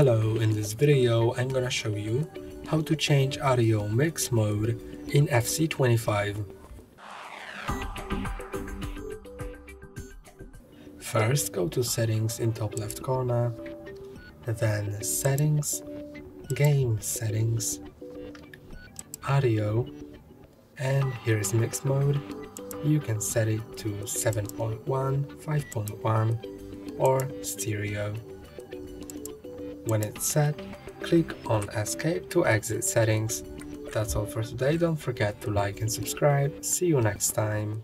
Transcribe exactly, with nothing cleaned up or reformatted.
Hello, in this video I'm gonna show you how to change audio mix mode in F C twenty-five. First go to settings in top left corner, then settings, game settings, audio, and here is mix mode. You can set it to seven point one, five point one or stereo. When it's set, click on escape to exit settings. That's all for today. Don't forget to like and subscribe. See you next time.